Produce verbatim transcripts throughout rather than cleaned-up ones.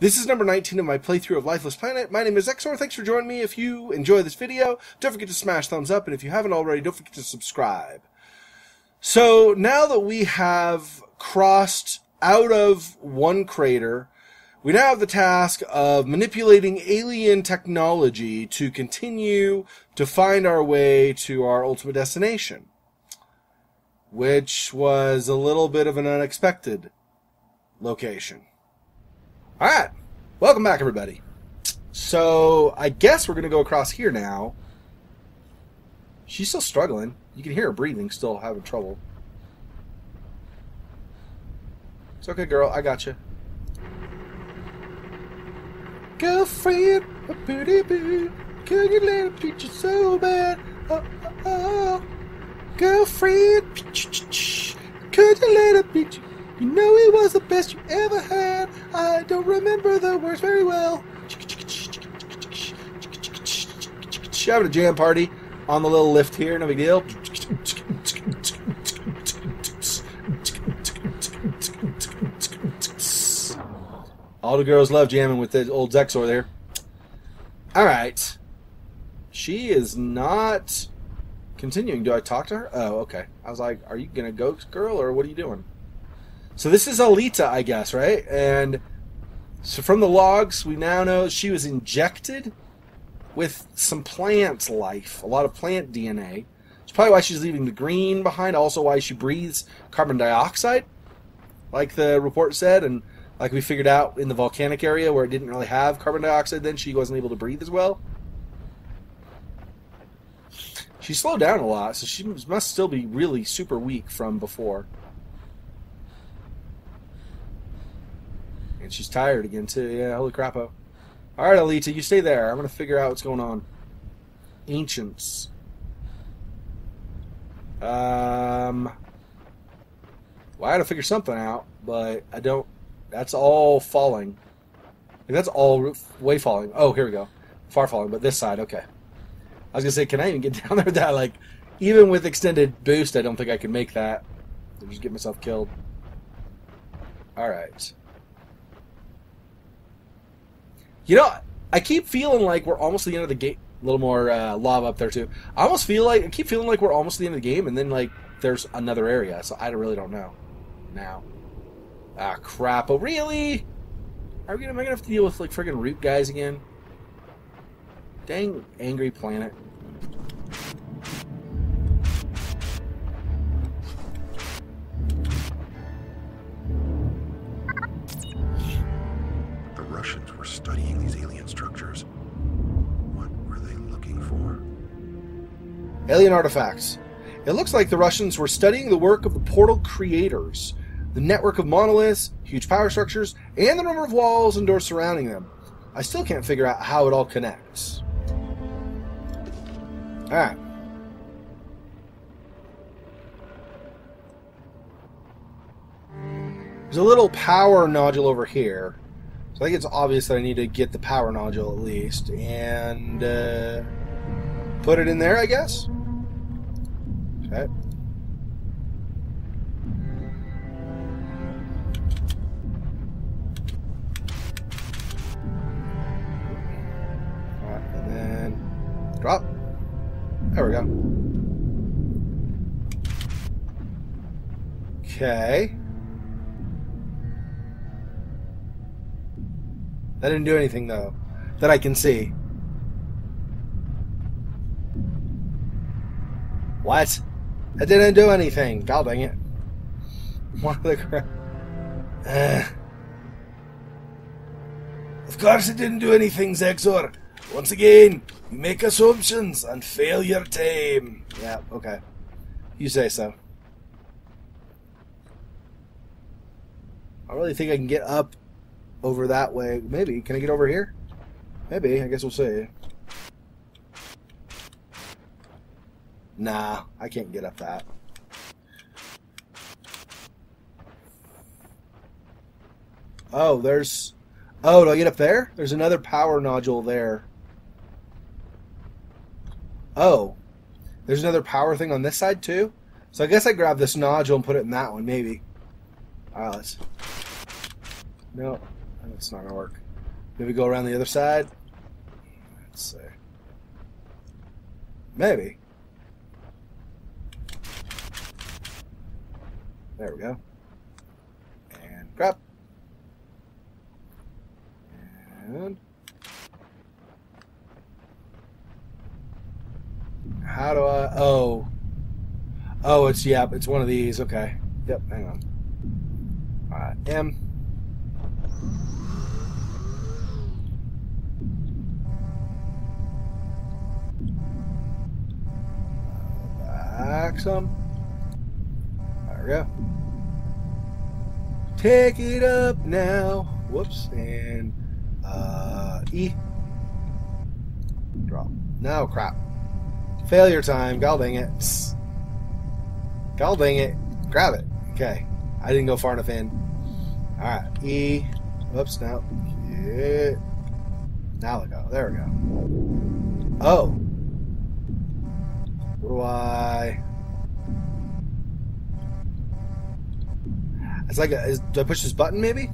This is number nineteen of my playthrough of Lifeless Planet. My name is Xexor. Thanks for joining me. If you enjoy this video, don't forget to smash thumbs up, and if you haven't already, don't forget to subscribe. So now that we have crossed out of one crater, we now have the task of manipulating alien technology to continue to find our way to our ultimate destination, which was a little bit of an unexpected location. Alright, welcome back everybody. So I guess we're going to go across here now. She's still struggling. You can hear her breathing, still having trouble. It's okay, girl. I got you. Girlfriend, a pretty boo. Can you let her treat you so bad? Oh, oh, oh. Girlfriend, could you let her beat you? You know it was the best you ever had. I don't remember the words very well. Having a jam party on the little lift here, no big deal. All the girls love jamming with the old Xexor there. Alright. She is not continuing. Do I talk to her? Oh, okay. I was like, are you going to go, girl, or what are you doing? So this is Aelita, I guess, right? And so from the logs, we now know she was injected with some plant life, a lot of plant D N A. It's probably why she's leaving the green behind, also why she breathes carbon dioxide, like the report said, and like we figured out in the volcanic area where it didn't really have carbon dioxide then, she wasn't able to breathe as well. She slowed down a lot, so she must still be really super weak from before. And she's tired again, too. Yeah, holy crapo. All right, Aelita, you stay there. I'm going to figure out what's going on. Ancients. Um, well, I had to figure something out, but I don't... That's all falling. Like, that's all way falling. Oh, here we go. Far falling, but this side, okay. I was going to say, can I even get down there with that? Like, even with extended boost, I don't think I can make that. I'll just get myself killed. Alright. You know, I keep feeling like we're almost at the end of the game. A little more uh, lava up there, too. I almost feel like, I keep feeling like we're almost at the end of the game, and then, like, there's another area, so I really don't know now. Ah, crap. Oh, really? Are we gonna, am I going to have to deal with, like, friggin' root guys again? Dang angry planet. The Russians were studying these alien structures. What were they looking for? Alien artifacts. It looks like the Russians were studying the work of the portal creators, the network of monoliths, huge power structures, and the number of walls and doors surrounding them. I still can't figure out how it all connects. Alright. There's a little power nodule over here. So I think it's obvious that I need to get the power nodule at least. And uh, put it in there, I guess? Okay. Drop. There we go. Okay. That didn't do anything, though, that I can see. What? That didn't do anything. God dang it. What the crap? Uh. Of course it didn't do anything, Xexor. Once again, you make assumptions and fail your time. Yeah, okay. You say so. I really think I can get up over that way. Maybe. Can I get over here? Maybe. I guess we'll see. Nah, I can't get up that. Oh, there's... Oh, do I get up there? There's another power nodule there. Oh, there's another power thing on this side too? So I guess I grab this nodule and put it in that one, maybe. Alright, let's... No, That's not gonna work. Maybe go around the other side? Let's see. Maybe. There we go. And crap. And how do I? Oh. Oh, it's, yeah, it's one of these. Okay. Yep, hang on. Alright, M. Back some. There we go. Take it up now. Whoops. And uh, E. Drop. No, crap. Failure time. God dang it. Psst. God dang it. Grab it. Okay. I didn't go far enough in. Alright. E. Whoops. No. Yeah. Now we go. There we go. Oh. What do I... It's like a... Is, do I push this button, maybe?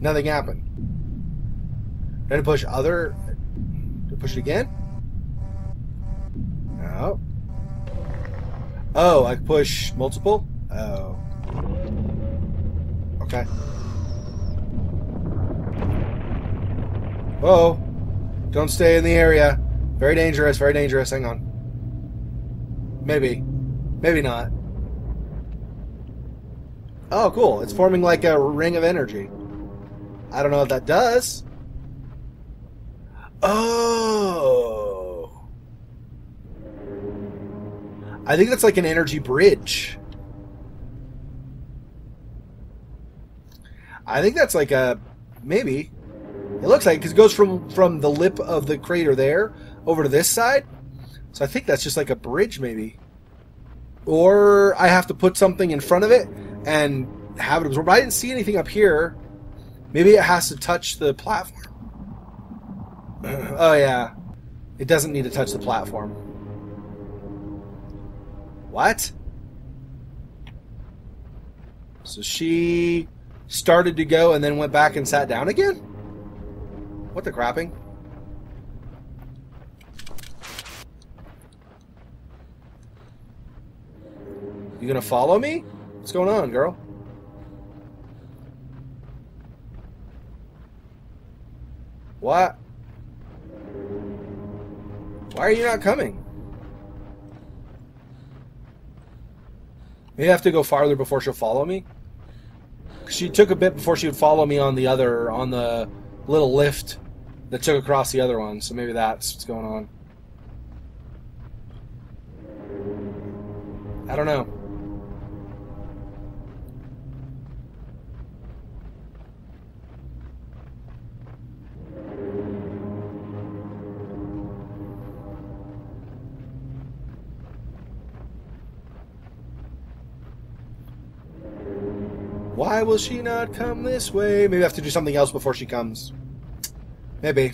Nothing happened. Did I push other... Did I push it again? No. Oh, I push multiple? Oh. Okay. Whoa. Don't stay in the area. Very dangerous, very dangerous. Hang on. Maybe. Maybe not. Oh, cool. It's forming like a ring of energy. I don't know what that does. Oh. I think that's like an energy bridge. I think that's like a... Maybe. It looks like, because it goes from, from the lip of the crater there over to this side. So I think that's just like a bridge, maybe. Or I have to put something in front of it and have it absorb. But I didn't see anything up here. Maybe it has to touch the platform. Oh, yeah. It doesn't need to touch the platform. What? So she started to go and then went back and sat down again? What the crapping? You gonna follow me? What's going on, girl? What? Why are you not coming? Maybe I have to go farther before she'll follow me? She took a bit before she would follow me on the other, on the little lift that took across the other one, so maybe that's what's going on. I don't know. Why will she not come this way? Maybe I have to do something else before she comes. Maybe.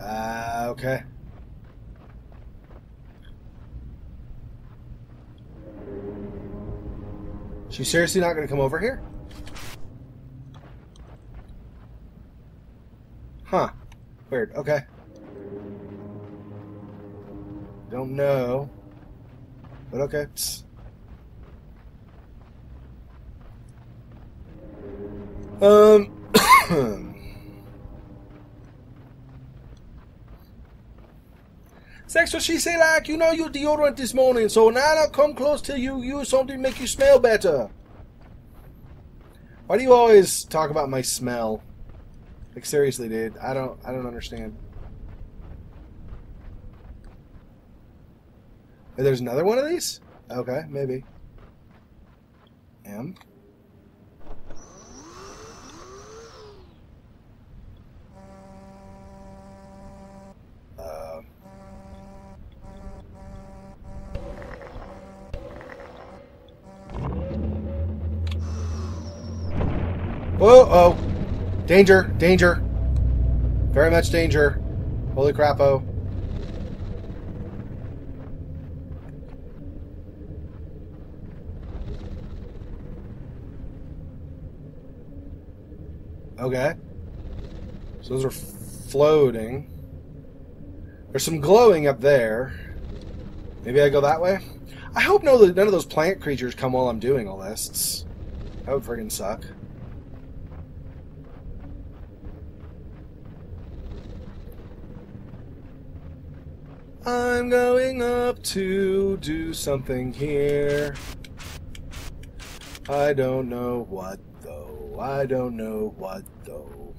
Uh, okay. She's seriously not going to come over here? Huh. Weird. Okay. Don't know. But okay. Psst. Um, Xexor, she say like, you know, you deodorant this morning, so now I don't come close till you use something to make you smell better. Why do you always talk about my smell? Like seriously, dude, I don't, I don't understand. There's another one of these? Okay, maybe. M. Uh. Whoa, oh. Danger, danger. Very much danger. Holy crap-o. Okay. So those are floating. There's some glowing up there. Maybe I go that way? I hope no, none of those plant creatures come while I'm doing all this. That would friggin' suck. I'm going up to do something here. I don't know what, though. I don't know what, though.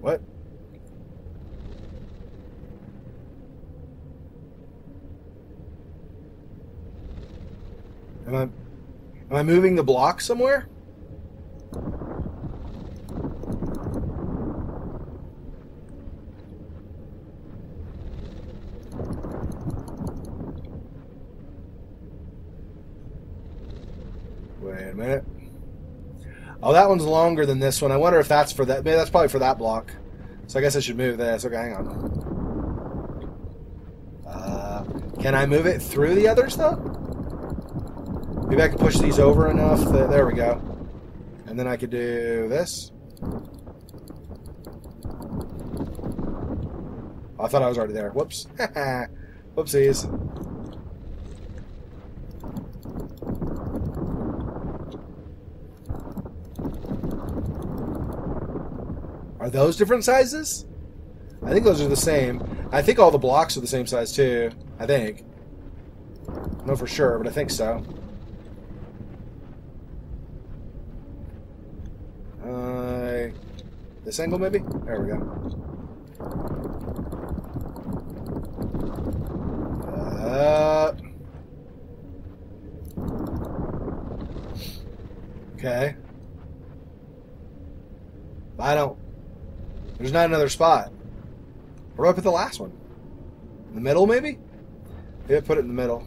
What? Am I, am I moving the block somewhere? Wait a minute. Oh, that one's longer than this one. I wonder if that's for that. Maybe that's probably for that block. So I guess I should move this. Okay, hang on. Uh, can I move it through the others, though? Maybe I can push these over enough that, there we go. And then I could do this. Oh, I thought I was already there. Whoops. Whoopsies. Are those different sizes? I think those are the same. I think all the blocks are the same size too. I think. No, for sure, but I think so. Uh, this angle maybe? There we go. Uh, okay. I don't. There's not another spot. Where do I put the last one? In the middle, maybe? Maybe I put it in the middle.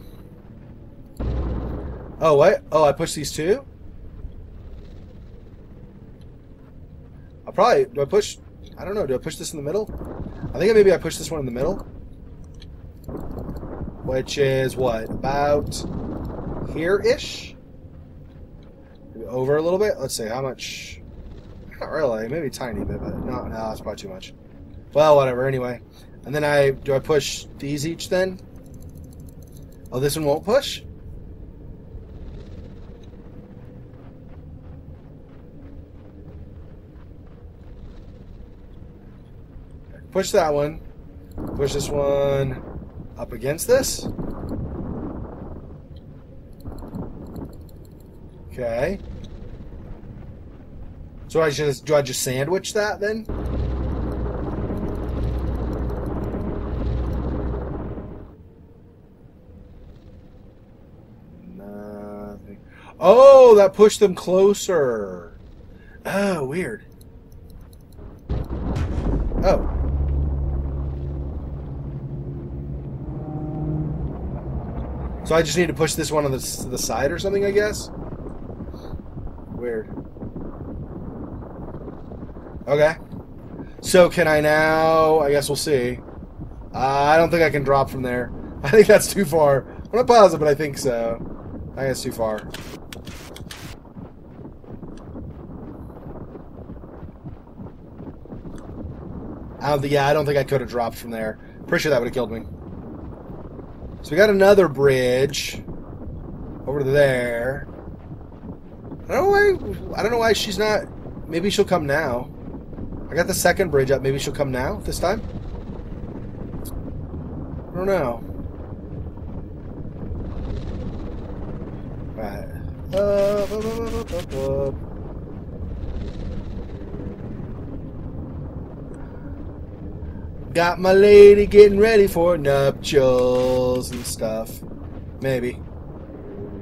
Oh, what? Oh, I push these two? I'll probably... Do I push... I don't know. Do I push this in the middle? I think maybe I push this one in the middle. Which is, what? About here-ish? Maybe over a little bit? Let's see. How much... Not really. Maybe a tiny bit, but no, no, that's probably too much. Well, whatever. Anyway, and then I do I push these each then? Oh, this one won't push. Push that one. Push this one up against this. Okay. So I just do I just sandwich that then? Nothing. Oh, that pushed them closer. Oh, weird. Oh. So I just need to push this one on the to the side or something, I guess. Weird. Okay, so can I now, I guess we'll see. Uh, I don't think I can drop from there. I think that's too far. I'm not positive, but I think so. I think it's too far. I don't think, yeah, I don't think I could have dropped from there. Pretty sure that would have killed me. So we got another bridge over to there. I don't know why, I don't know why she's not, maybe she'll come now. I got the second bridge up. Maybe she'll come now, this time? I don't know. Right. Up, up, up, up, up. Got my lady getting ready for nuptials and stuff. Maybe.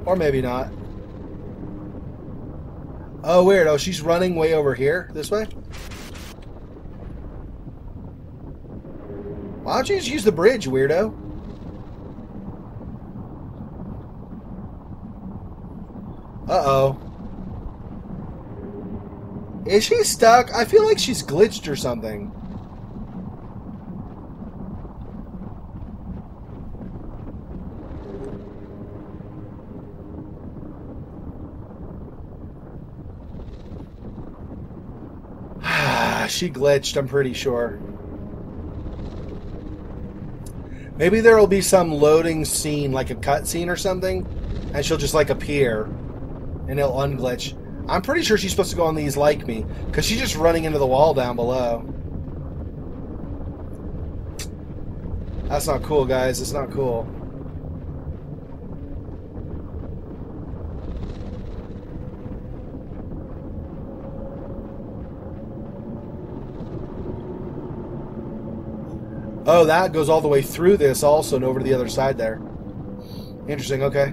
Or maybe not. Oh, weird. Oh, she's running way over here. This way? Why don't you just use the bridge, weirdo? Oh, Uh-oh. Is she stuck? I feel like she's glitched or something. She glitched, I'm pretty sure. Maybe there will be some loading scene, like a cutscene or something, and she'll just like appear and it'll unglitch. I'm pretty sure she's supposed to go on these like me, because she's just running into the wall down below. That's not cool, guys. It's not cool. Oh, that goes all the way through this also and over to the other side there. Interesting, okay.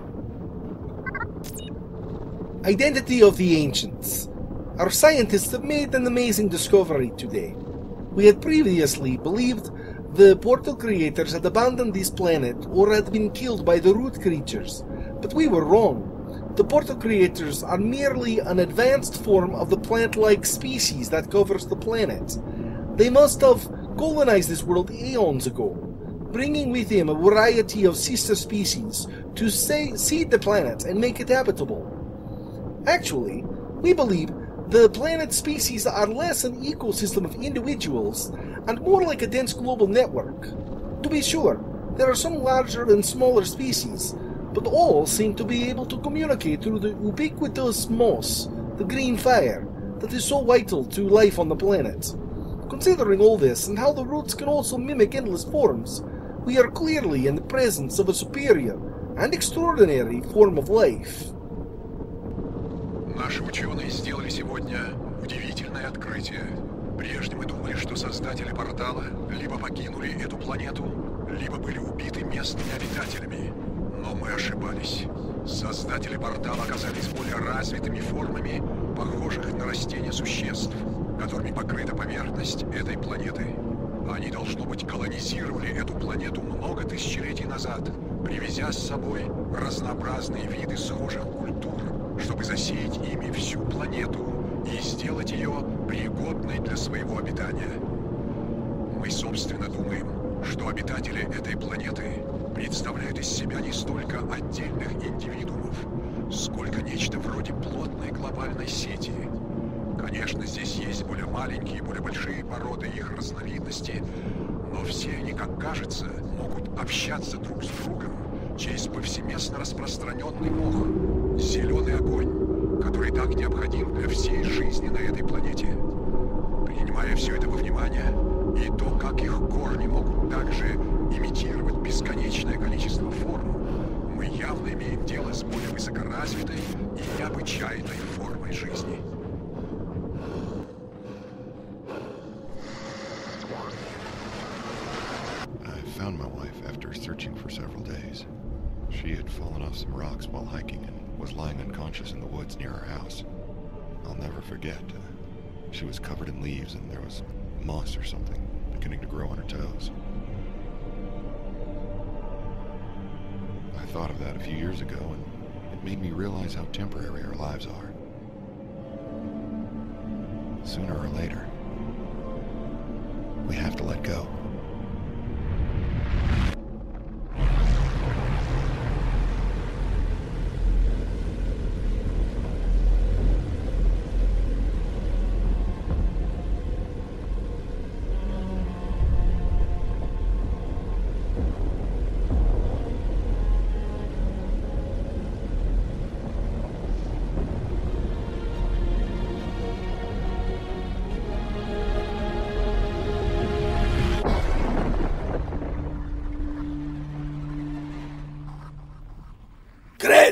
Identity of the Ancients. Our scientists have made an amazing discovery today. We had previously believed the portal creators had abandoned this planet or had been killed by the root creatures, but we were wrong. The portal creators are merely an advanced form of the plant-like species that covers the planet. They must have colonized this world eons ago, bringing with them a variety of sister species to say, seed the planet and make it habitable. Actually, we believe the planet species are less an ecosystem of individuals and more like a dense global network. To be sure, there are some larger and smaller species, but all seem to be able to communicate through the ubiquitous moss, the green fire, that is so vital to life on the planet. Considering all this, and how the roots can also mimic endless forms, we are clearly in the presence of a superior and extraordinary form of life. Наши ученые сделали сегодня удивительное открытие. Прежде мы думали, что создатели портала либо покинули эту планету, либо были убиты местными обитателями. Но мы ошибались. Создатели портала оказались более развитыми формами, похожих на растения существ, которыми покрыта поверхность этой планеты. Они, должно быть, колонизировали эту планету много тысячелетий назад, привезя с собой разнообразные виды схожих культур, чтобы засеять ими всю планету и сделать ее пригодной для своего обитания. Мы, собственно, думаем, что обитатели этой планеты представляют из себя не столько отдельных индивидуумов, сколько нечто вроде плотной глобальной сети. Конечно, здесь есть более маленькие, более большие породы их разновидности, но все они, как кажется, могут общаться друг с другом через повсеместно распространенный мох, зеленый огонь, который так необходим для всей жизни на этой планете. Принимая все это во внимание, и то, как их корни могут также имитировать бесконечное количество форм, мы явно имеем дело с более высокоразвитой и необычайной формой жизни. Searching for several days. She had fallen off some rocks while hiking and was lying unconscious in the woods near our house. I'll never forget. She was covered in leaves and there was moss or something beginning to grow on her toes. I thought of that a few years ago and it made me realize how temporary our lives are. Sooner or later, we have to let go.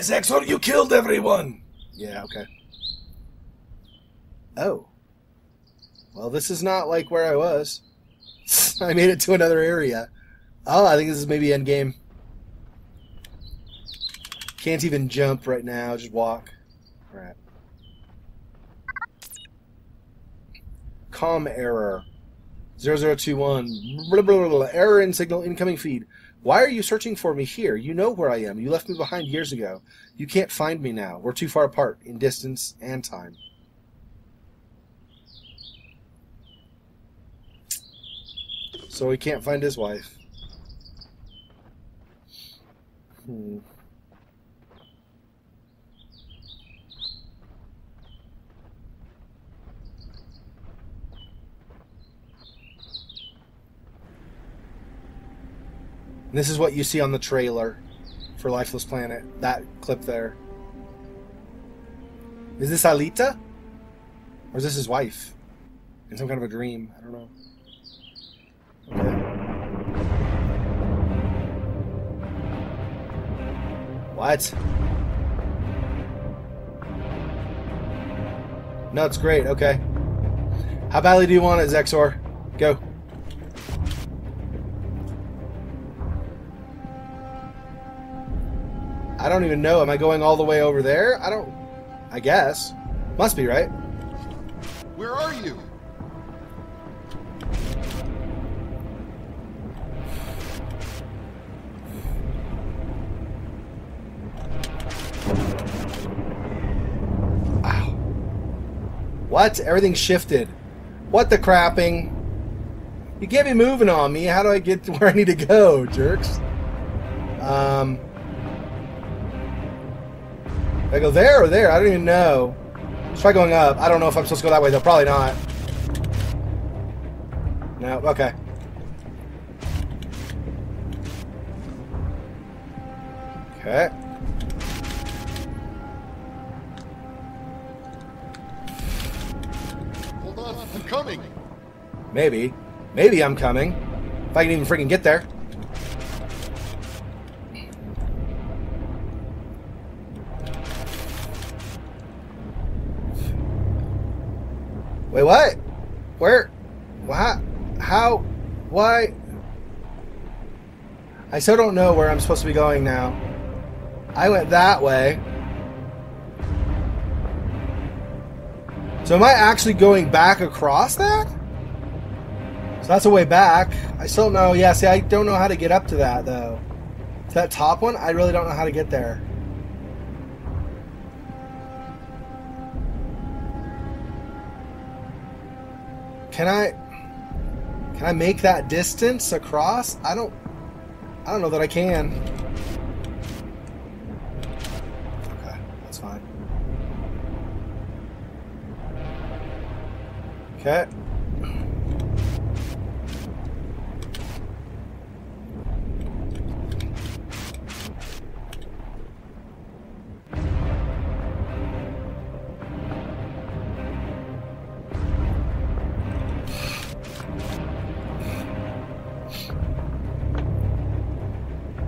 Xexor, you killed everyone! Yeah, okay. Oh. Well, this is not like where I was. I made it to another area. Oh, I think this is maybe endgame. Can't even jump right now, just walk. Alright. Comm error. zero zero two one. Blah, blah, blah, blah. Error in signal incoming feed. Why are you searching for me here? You know where I am. You left me behind years ago. You can't find me now. We're too far apart in distance and time. So he can't find his wife. Hmm. This is what you see on the trailer for Lifeless Planet. That clip there. Is this Aelita? Or is this his wife? In some kind of a dream. I don't know. Okay. What? No, it's great. Okay. How badly do you want it, Xexor? Go. I don't even know. Am I going all the way over there? I don't... I guess. Must be, right? Where are you? Ow. What? Everything shifted. What the crapping? You can't be moving on me. How do I get to where I need to go, jerks? Um... I go there or there? I don't even know. Let's try going up. I don't know if I'm supposed to go that way, though. Probably not. No. Okay. Okay. Hold on. I'm coming. Maybe. Maybe I'm coming. If I can even freaking get there. Wait, what? Where? Why? How? Why? I still don't know where I'm supposed to be going now. I went that way. So am I actually going back across that? So that's a way back. I still don't know. Yeah, see, I don't know how to get up to that, though. To that top one? I really don't know how to get there. Can I, can I make that distance across? I don't, I don't know that I can. Okay, that's fine. Okay.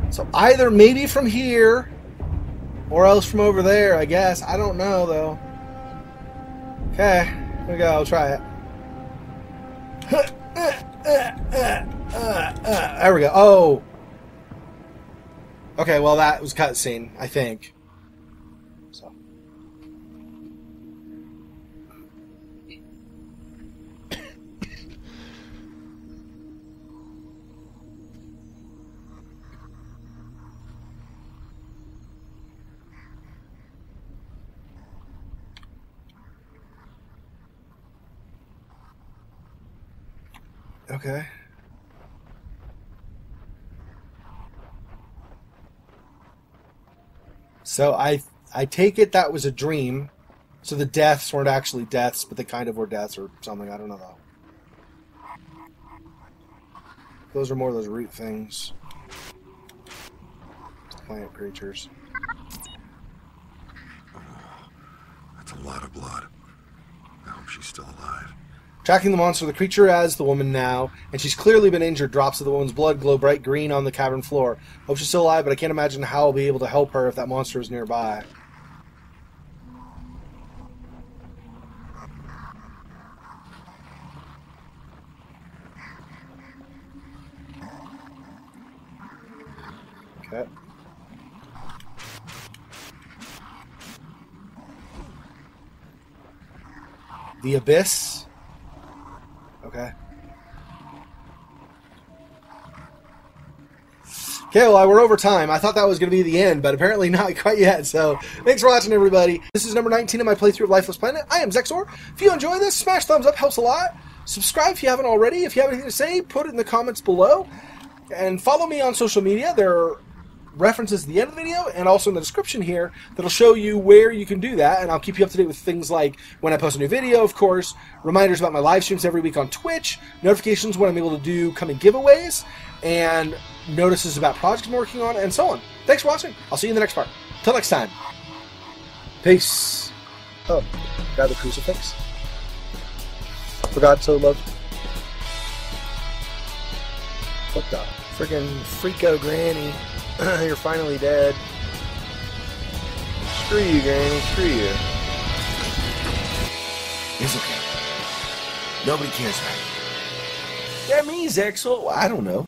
So either maybe from here or else from over there, I guess. I don't know, though. Okay, here we go. I'll try it. There we go. Oh. Okay, well, that was cutscene, I think. So. Okay. So I I take it that was a dream. So the deaths weren't actually deaths, but they kind of were deaths or something. I don't know though. Those are more of those root things. Plant creatures. Oh, that's a lot of blood. I hope she's still alive. Tracking the monster, the creature as the woman now, and she's clearly been injured. Drops of the woman's blood glow bright green on the cavern floor. Hope she's still alive, but I can't imagine how I'll be able to help her if that monster is nearby. Okay. The abyss. Okay. Okay, well, we're over time. I thought that was going to be the end, but apparently not quite yet. So, thanks for watching, everybody. This is number nineteen of my playthrough of Lifeless Planet. I am Xexor. If you enjoy this, smash thumbs up. Helps a lot. Subscribe if you haven't already. If you have anything to say, put it in the comments below. And follow me on social media. There are references at the end of the video and also in the description here that'll show you where you can do that, and I'll keep you up to date with things like when I post a new video, of course, reminders about my live streams every week on Twitch, notifications when I'm able to do coming giveaways, and notices about projects I'm working on, and so on. Thanks for watching. I'll see you in the next part. Till next time. Peace. Oh, grab the crucifix. For God so loved. What the freaking freako granny? You're finally dead. Screw you, Granny. Screw you. It's okay. Nobody cares about you. That means Xexor. I don't know.